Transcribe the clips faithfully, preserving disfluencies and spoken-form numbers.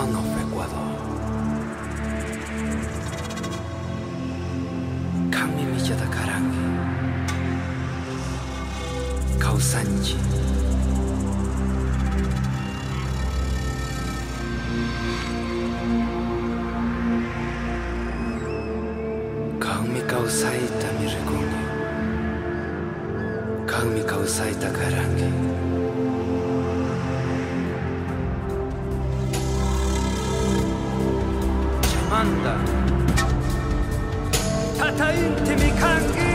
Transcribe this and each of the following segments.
son of Ecuador. Kami Miyadakarangi, Kausanchi. Kaumi Kausaita Mirikuni, Kaumi Kausaita Karangi. Anda Tatain Timikangi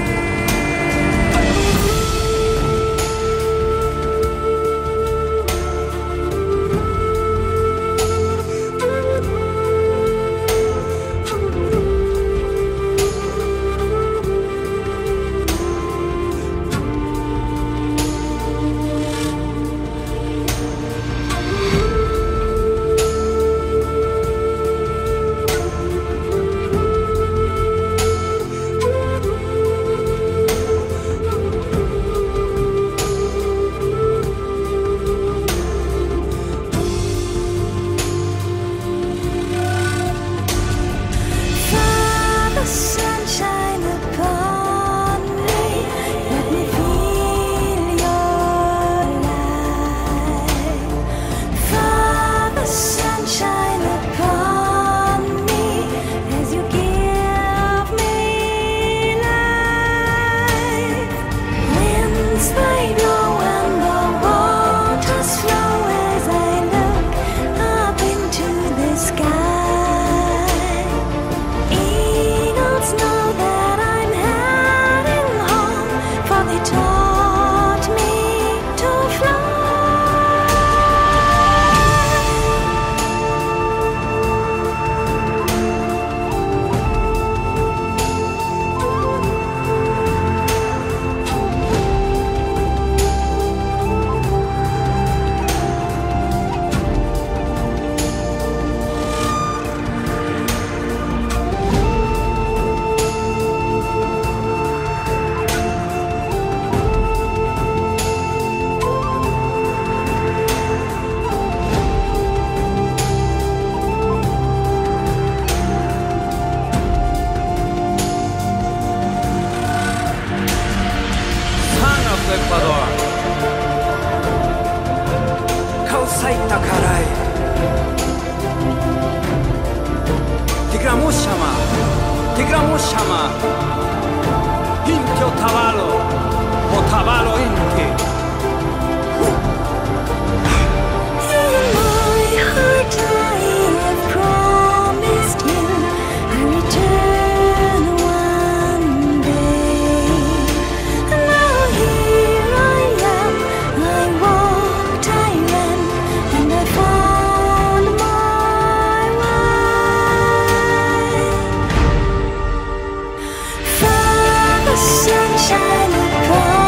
sunshine upon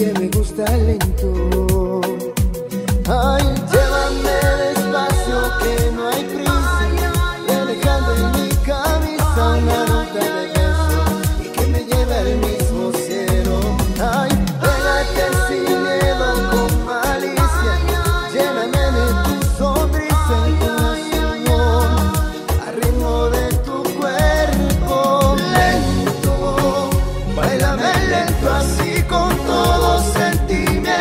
que me gusta lento. Ay, llévame despacio que no hay prisa, y dejando en mi cabeza una nota de beso y que me lleve al mismo cielo. Ay, pégate sin miedo con malicia, lléname de tu sonrisa y tu amor al ritmo de tu cuerpo lento. Bailame lento así con todo sentimiento.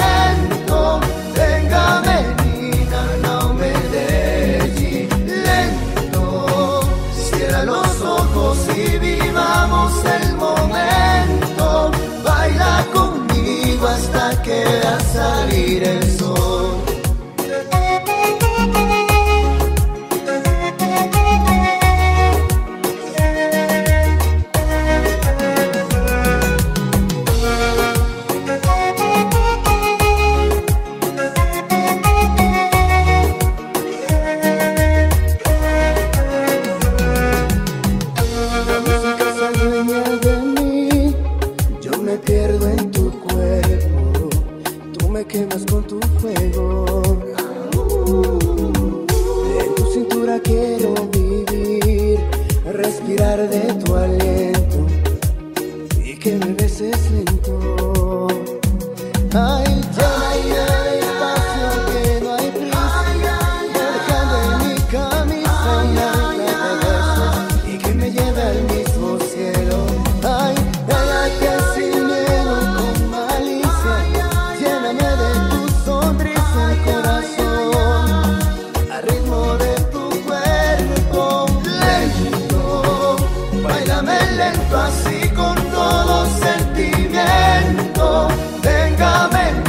Hasta que a salir el sol. La música se dueña de mí, yo me pierdo en tu cuerpo. Me quemas con tu fuego. En tu cintura quiero vivir, respirar de tu aliento y que me beses lento. Ay, llévame despacio que no hay prisa, dejando en mi camisa una nota de beso y que me lleve al mismo cielo. Ay, déjate sin miedo con malicia, lléname de tu sonrisa el corazón al ritmo de tu cuerpo lento. Báilame lento así con todo sentimiento. Téngame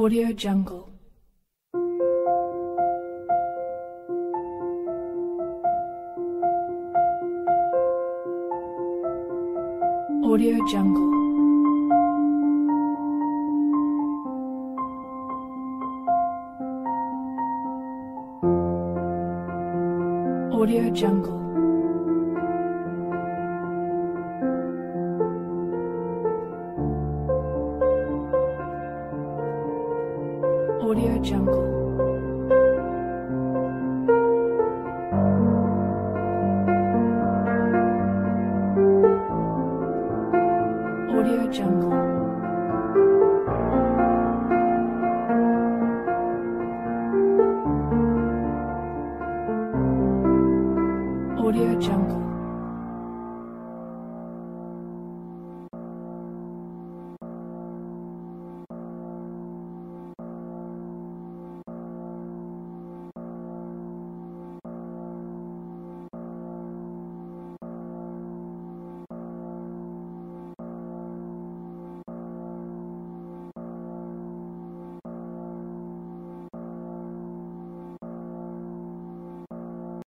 Audio Jungle. Audio Jungle. Audio Jungle. Audio Jungle. Audio Jungle. Audio Jungle.